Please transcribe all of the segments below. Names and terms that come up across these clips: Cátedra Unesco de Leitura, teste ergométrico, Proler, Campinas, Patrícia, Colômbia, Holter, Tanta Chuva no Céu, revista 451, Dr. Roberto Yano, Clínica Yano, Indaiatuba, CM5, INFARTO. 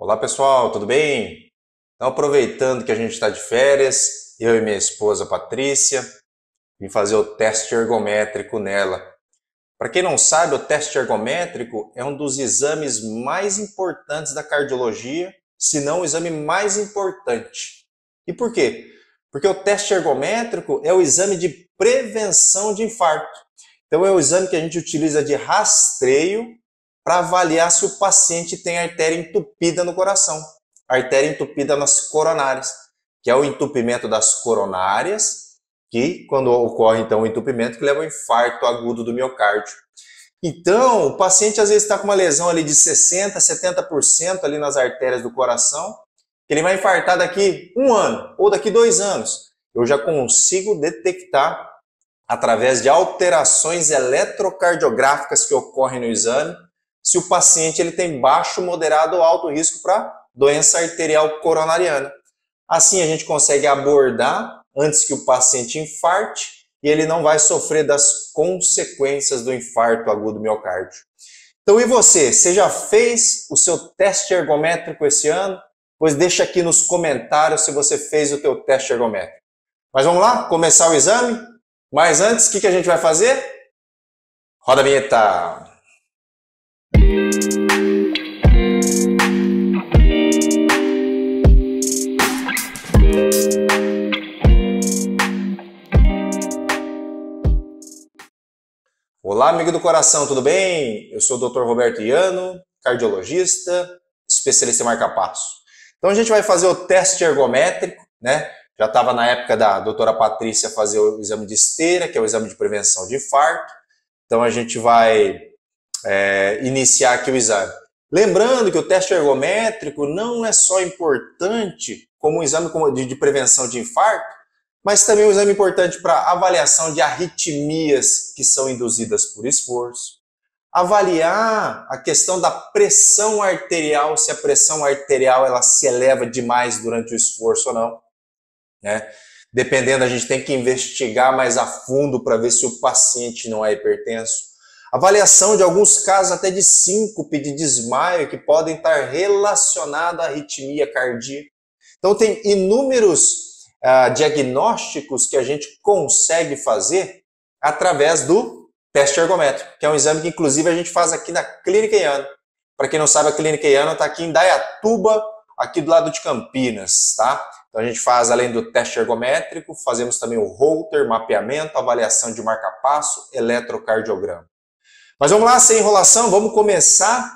Olá pessoal, tudo bem? Então, aproveitando que a gente está de férias, eu e minha esposa Patrícia, vim fazer o teste ergométrico nela. Para quem não sabe, o teste ergométrico é um dos exames mais importantes da cardiologia, se não o exame mais importante. E por quê? Porque o teste ergométrico é o exame de prevenção de infarto. Então é o exame que a gente utiliza de rastreio para avaliar se o paciente tem artéria entupida no coração, artéria entupida nas coronárias, que é o entupimento das coronárias, que quando ocorre então o entupimento que leva ao infarto agudo do miocárdio. Então, o paciente às vezes está com uma lesão ali de 60%, 70% ali nas artérias do coração, que ele vai infartar daqui um ano ou daqui 2 anos. Eu já consigo detectar através de alterações eletrocardiográficas que ocorrem no exame, se o paciente ele tem baixo, moderado ou alto risco para doença arterial coronariana. Assim a gente consegue abordar antes que o paciente infarte e ele não vai sofrer das consequências do infarto agudo do miocárdio. Então e você já fez o seu teste ergométrico esse ano? Pois deixa aqui nos comentários se você fez o teu teste ergométrico. Mas vamos lá, começar o exame? Mas antes, o que a gente vai fazer? Roda a vinheta! Olá, amigo do coração, tudo bem? Eu sou o Dr. Roberto Yano, cardiologista, especialista em marca-passo. Então a gente vai fazer o teste ergométrico, né? Já estava na época da doutora Patrícia fazer o exame de esteira, que é o exame de prevenção de infarto. Então a gente vai iniciar aqui o exame. Lembrando que o teste ergométrico não é só importante como um exame de prevenção de infarto, mas também um exame importante para avaliação de arritmias que são induzidas por esforço, avaliar a questão da pressão arterial, se a pressão arterial ela se eleva demais durante o esforço ou não, né? Dependendo, a gente tem que investigar mais a fundo para ver se o paciente não é hipertenso. Avaliação de alguns casos até de síncope, de desmaio, que podem estar relacionados à arritmia cardíaca. Então tem inúmeros diagnósticos que a gente consegue fazer através do teste ergométrico, que é um exame que inclusive a gente faz aqui na Clínica Yano. Para quem não sabe, a Clínica Yano está aqui em Indaiatuba, aqui do lado de Campinas, tá? Então a gente faz, além do teste ergométrico, fazemos também o Holter, mapeamento, avaliação de marca-passo, eletrocardiograma. Mas vamos lá, sem enrolação, vamos começar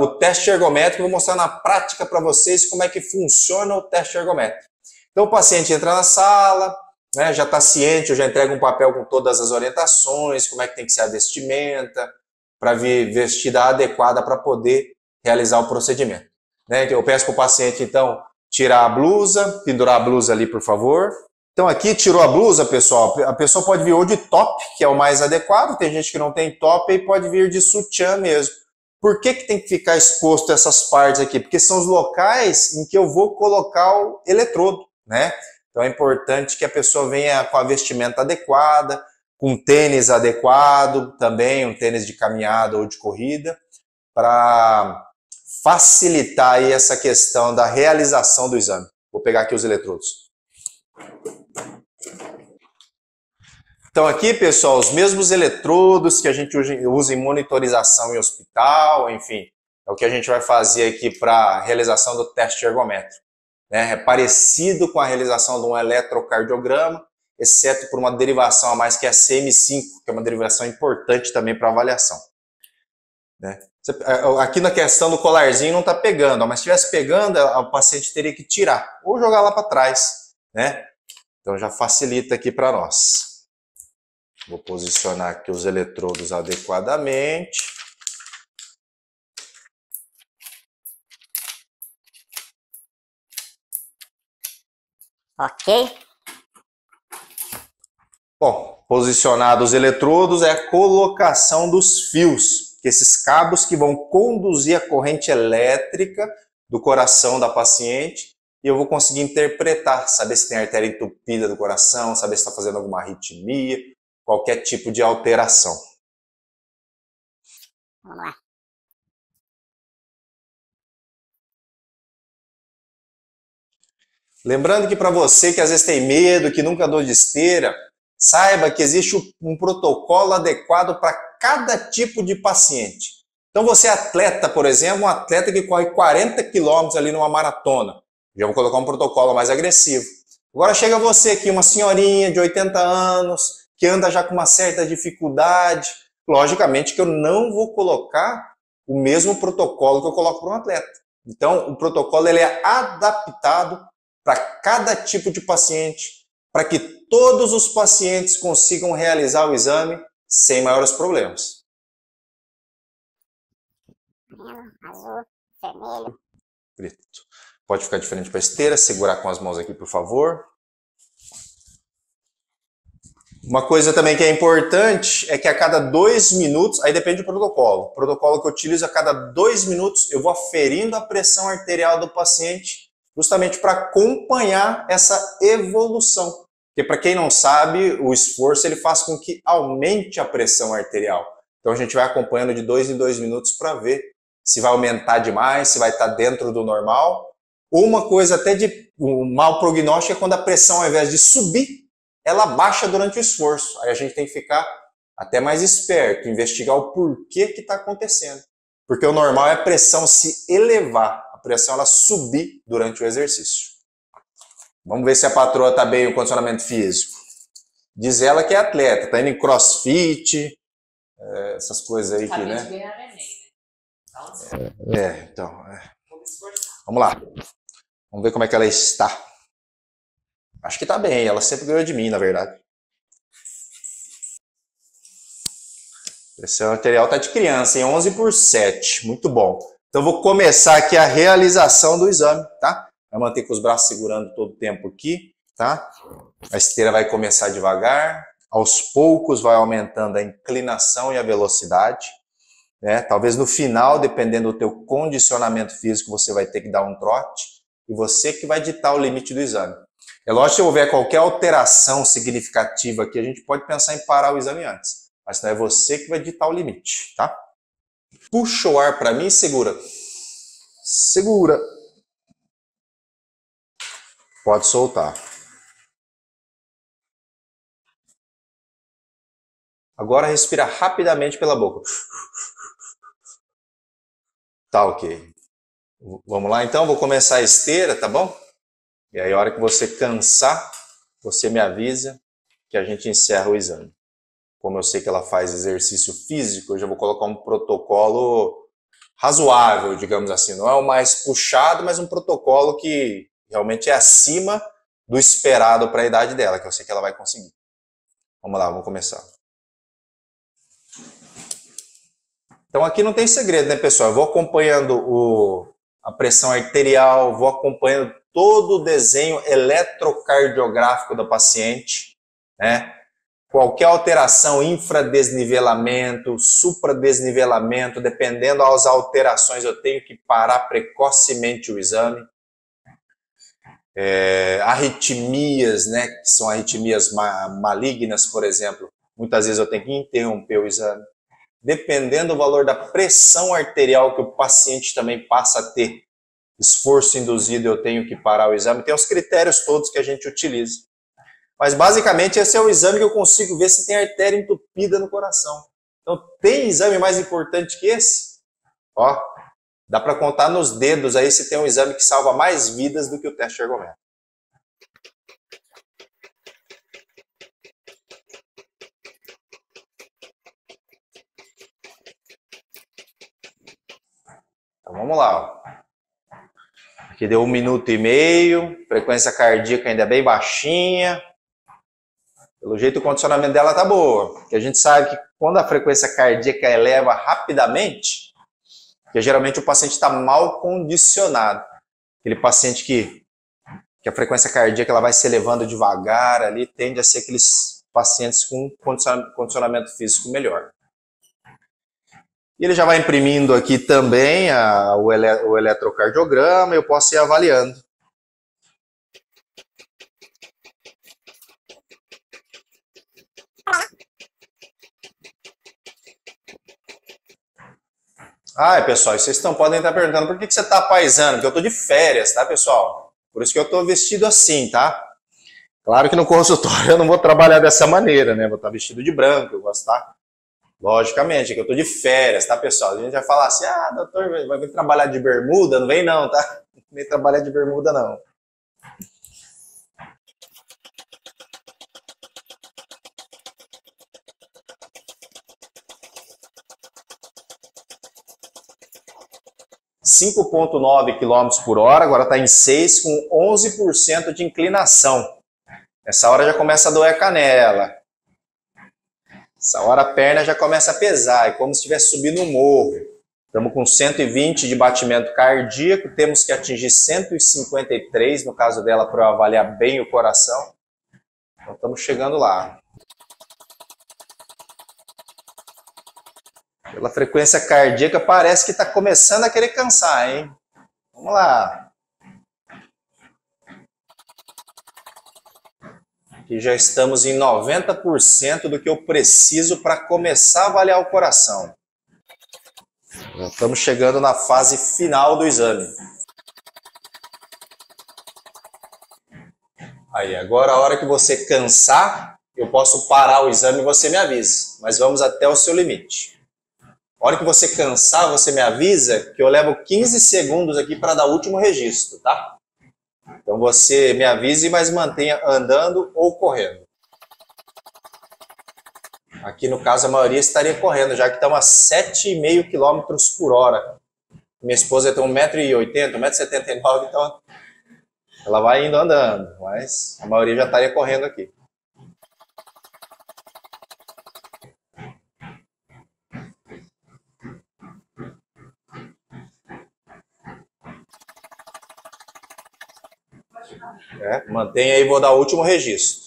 o teste ergométrico. Vou mostrar na prática para vocês como é que funciona o teste ergométrico. Então o paciente entra na sala, né, já está ciente, eu já entrego um papel com todas as orientações, como é que tem que ser a vestimenta, para vir vestida adequada para poder realizar o procedimento, né? Eu peço para o paciente, então, tirar a blusa, pendurar a blusa ali, por favor. Então aqui tirou a blusa, pessoal, a pessoa pode vir ou de top, que é o mais adequado, tem gente que não tem top e pode vir de sutiã mesmo. Por que tem que ficar exposto essas partes aqui? Porque são os locais em que eu vou colocar o eletrodo, né? Então é importante que a pessoa venha com a vestimenta adequada, com um tênis adequado, também um tênis de caminhada ou de corrida, para facilitar aí essa questão da realização do exame. Vou pegar aqui os eletrodos. Então aqui, pessoal, os mesmos eletrodos que a gente usa em monitorização em hospital, enfim, é o que a gente vai fazer aqui para a realização do teste ergométrico. É parecido com a realização de um eletrocardiograma, exceto por uma derivação a mais que é a CM5, que é uma derivação importante também para avaliação, né? Aqui na questão do colarzinho não está pegando, mas se estivesse pegando, o paciente teria que tirar ou jogar lá para trás, né? Então já facilita aqui para nós. Vou posicionar aqui os eletrodos adequadamente. Ok? Bom, posicionados os eletrodos é a colocação dos fios, que esses cabos que vão conduzir a corrente elétrica do coração da paciente, e eu vou conseguir interpretar, saber se tem artéria entupida do coração, saber se está fazendo alguma arritmia, qualquer tipo de alteração. Vamos lá. Lembrando que para você que às vezes tem medo, que nunca andou de esteira, saiba que existe um protocolo adequado para cada tipo de paciente. Então você é atleta, por exemplo, um atleta que corre 40 km ali numa maratona. Já vou colocar um protocolo mais agressivo. Agora chega você aqui, uma senhorinha de 80 anos, que anda já com uma certa dificuldade. Logicamente que eu não vou colocar o mesmo protocolo que eu coloco para um atleta. Então o protocolo ele é adaptado para cada tipo de paciente, para que todos os pacientes consigam realizar o exame sem maiores problemas. Amarelo, azul, vermelho. Preto. Pode ficar de frente para a esteira, segurar com as mãos aqui, por favor. Uma coisa também que é importante é que a cada 2 minutos, aí depende do protocolo. O protocolo que eu utilizo, a cada 2 minutos, eu vou aferindo a pressão arterial do paciente, justamente para acompanhar essa evolução. Porque para quem não sabe, o esforço ele faz com que aumente a pressão arterial. Então a gente vai acompanhando de 2 em 2 minutos para ver se vai aumentar demais, se vai estar dentro do normal. Uma coisa até de um mau prognóstico é quando a pressão ao invés de subir, ela baixa durante o esforço. Aí a gente tem que ficar até mais esperto, investigar o porquê que está acontecendo. Porque o normal é a pressão se elevar. A pressão ela subir durante o exercício. Vamos ver se a patroa está bem no condicionamento físico. Diz ela que é atleta, está indo em crossfit, essas coisas aí que, né? De ganhar neném, né? Então, vamos lá. Vamos ver como é que ela está. Acho que está bem, ela sempre ganhou de mim, na verdade. Pressão arterial está de criança, em 11/7, muito bom. Então, vou começar aqui a realização do exame, tá? Vai manter com os braços segurando todo o tempo aqui, tá? A esteira vai começar devagar, aos poucos vai aumentando a inclinação e a velocidade, né? Talvez no final, dependendo do teu condicionamento físico, você vai ter que dar um trote e você que vai ditar o limite do exame. É lógico, se houver qualquer alteração significativa aqui, a gente pode pensar em parar o exame antes, mas não é você que vai ditar o limite, tá? Puxa o ar para mim e segura. Segura. Pode soltar. Agora respira rapidamente pela boca. Tá ok. Vamos lá então, vou começar a esteira, tá bom? E aí a hora que você cansar, você me avisa que a gente encerra o exame. Como eu sei que ela faz exercício físico, eu já vou colocar um protocolo razoável, digamos assim. Não é o mais puxado, mas um protocolo que realmente é acima do esperado para a idade dela, que eu sei que ela vai conseguir. Vamos lá, vamos começar. Então aqui não tem segredo, né, pessoal? Eu vou acompanhando a pressão arterial, vou acompanhando todo o desenho eletrocardiográfico da paciente, né? Qualquer alteração, infradesnivelamento, supradesnivelamento, dependendo das alterações, eu tenho que parar precocemente o exame. Arritmias, né, que são arritmias malignas, por exemplo, muitas vezes eu tenho que interromper o exame. Dependendo do valor da pressão arterial que o paciente também passa a ter, esforço induzido, eu tenho que parar o exame. Tem os critérios todos que a gente utiliza. Mas basicamente esse é o exame que eu consigo ver se tem artéria entupida no coração. Então tem exame mais importante que esse? Ó, dá para contar nos dedos aí se tem um exame que salva mais vidas do que o teste de ergométrico. Então vamos lá, ó. Aqui deu 1 minuto e meio, frequência cardíaca ainda bem baixinha. Pelo jeito, o condicionamento dela tá boa. Porque a gente sabe que quando a frequência cardíaca eleva rapidamente, que geralmente o paciente está mal condicionado. Aquele paciente que a frequência cardíaca ela vai se elevando devagar ali, tende a ser aqueles pacientes com condicionamento físico melhor. E ele já vai imprimindo aqui também o eletrocardiograma e eu posso ir avaliando. Pessoal, vocês podem estar perguntando por que você está paisando, porque eu estou de férias, tá, pessoal? Por isso que eu estou vestido assim, tá? Claro que no consultório eu não vou trabalhar dessa maneira, né? Vou estar vestido de branco, eu vou estar... Logicamente, é que eu tô de férias, tá, pessoal? A gente vai falar assim, ah, doutor, vai vir trabalhar de bermuda? Não vem não, tá? Não vem trabalhar de bermuda, não. R$ 5,9 km/h, agora está em 6, com 11% de inclinação. Nessa hora já começa a doer a canela. Essa hora a perna já começa a pesar, é como se estivesse subindo um morro. Estamos com 120 de batimento cardíaco, temos que atingir 153, no caso dela, para eu avaliar bem o coração. Então estamos chegando lá. Pela frequência cardíaca parece que está começando a querer cansar, hein? Vamos lá. Aqui já estamos em 90% do que eu preciso para começar a avaliar o coração. Já estamos chegando na fase final do exame. Aí, agora a hora que você cansar, eu posso parar o exame e você me avisa. Mas vamos até o seu limite. A hora que você cansar, você me avisa que eu levo 15 segundos aqui para dar o último registro, tá? Então você me avise, mas mantenha andando ou correndo. Aqui no caso a maioria estaria correndo, já que estamos a 7,5 km/h. Minha esposa tem 1,80 m, 1,79 m, então ela vai indo andando, mas a maioria já estaria correndo aqui. É, mantenha aí, vou dar o último registro.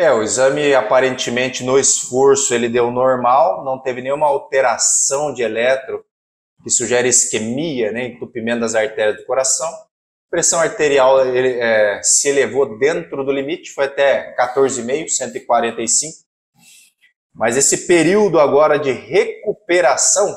É, o exame aparentemente no esforço ele deu normal, não teve nenhuma alteração de eletro que sugere isquemia, né, entupimento das artérias do coração. Pressão arterial ele, se elevou dentro do limite, foi até 14,5, 145. Mas esse período agora de recuperação,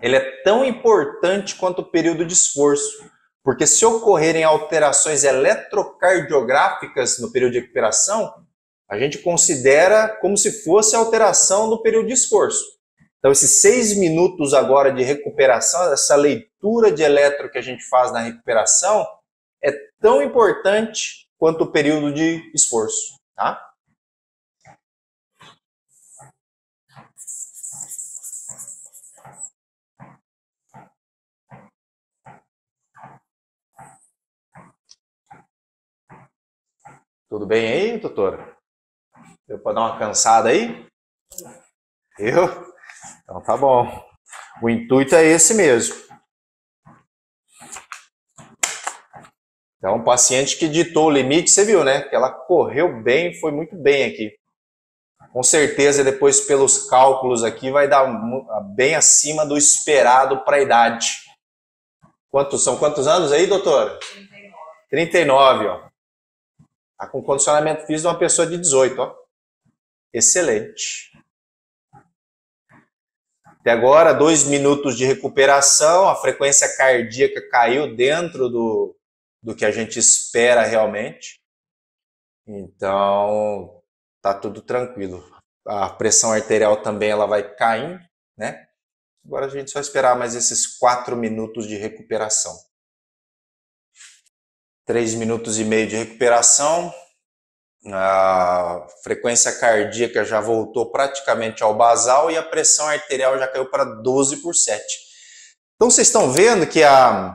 ele é tão importante quanto o período de esforço. Porque se ocorrerem alterações eletrocardiográficas no período de recuperação, a gente considera como se fosse alteração no período de esforço. Então, esses 6 minutos agora de recuperação, essa leitura de eletro que a gente faz na recuperação, é tão importante quanto o período de esforço, tá? Tudo bem aí, doutora? Deu para dar uma cansada aí? Deu? Então tá bom. O intuito é esse mesmo. Então, um paciente que ditou o limite, você viu, né? Que ela correu bem, foi muito bem aqui. Com certeza, depois pelos cálculos aqui, vai dar bem acima do esperado para a idade. São quantos anos aí, doutora? 39. 39, ó. Está com condicionamento físico de uma pessoa de 18, ó. Excelente. Até agora, 2 minutos de recuperação, a frequência cardíaca caiu dentro do que a gente espera realmente. Então, tá tudo tranquilo. A pressão arterial também ela vai caindo, né? Agora a gente só esperar mais esses 4 minutos de recuperação. 3,5 minutos de recuperação, a frequência cardíaca já voltou praticamente ao basal e a pressão arterial já caiu para 12/7. Então vocês estão vendo que a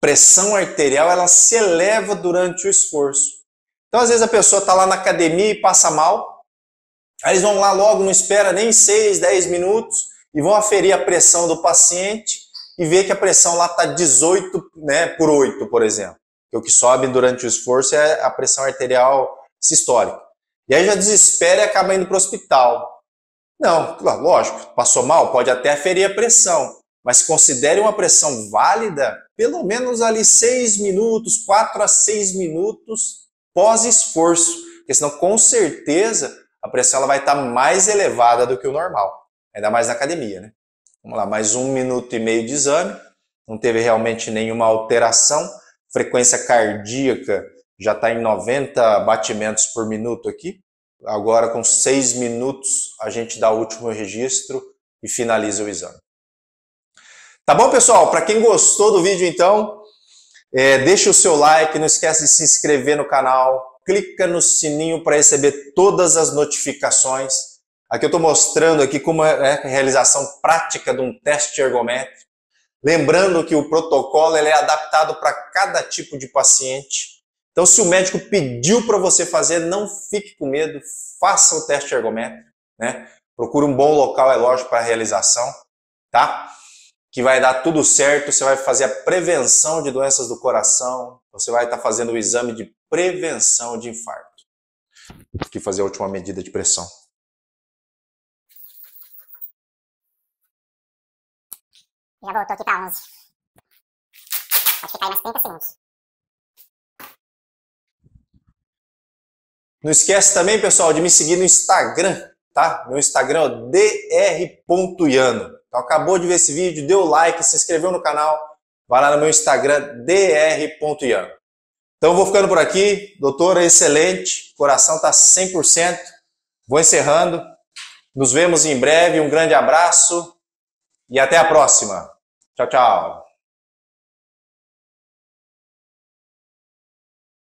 pressão arterial ela se eleva durante o esforço. Então às vezes a pessoa está lá na academia e passa mal, aí eles vão lá logo, não espera nem 6, 10 minutos e vão aferir a pressão do paciente e ver que a pressão lá está 18, né, por 8, por exemplo. Porque o que sobe durante o esforço é a pressão arterial sistólica. E aí já desespera e acaba indo para o hospital. Não, lógico, passou mal, pode até ferir a pressão, mas considere uma pressão válida pelo menos ali 6 minutos, 4 a 6 minutos pós-esforço, porque senão com certeza a pressão ela vai estar mais elevada do que o normal, ainda mais na academia, né? Vamos lá, mais 1,5 minutos de exame, não teve realmente nenhuma alteração, frequência cardíaca já está em 90 batimentos por minuto aqui. Agora, com 6 minutos, a gente dá o último registro e finaliza o exame. Tá bom, pessoal? Para quem gostou do vídeo, então, deixa o seu like, não esquece de se inscrever no canal, clica no sininho para receber todas as notificações. Aqui eu estou mostrando aqui como é a realização prática de um teste ergométrico. Lembrando que o protocolo ele é adaptado para cada tipo de paciente. Então, se o médico pediu para você fazer, não fique com medo, faça o teste ergométrico, né? Procure um bom local, é lógico, para a realização, tá? Que vai dar tudo certo, você vai fazer a prevenção de doenças do coração, você vai estar fazendo o exame de prevenção de infarto. Tem que fazer a última medida de pressão. Já voltou aqui para 11. Pode ficar aí mais 30 segundos. Não esquece também, pessoal, de me seguir no Instagram, tá? Meu Instagram é dr.yano. Então, acabou de ver esse vídeo, deu like, se inscreveu no canal, vai lá no meu Instagram, dr.yano. Então, eu vou ficando por aqui. Doutora, excelente. Coração tá 100%. Vou encerrando. Nos vemos em breve. Um grande abraço e até a próxima. Tchau, tchau.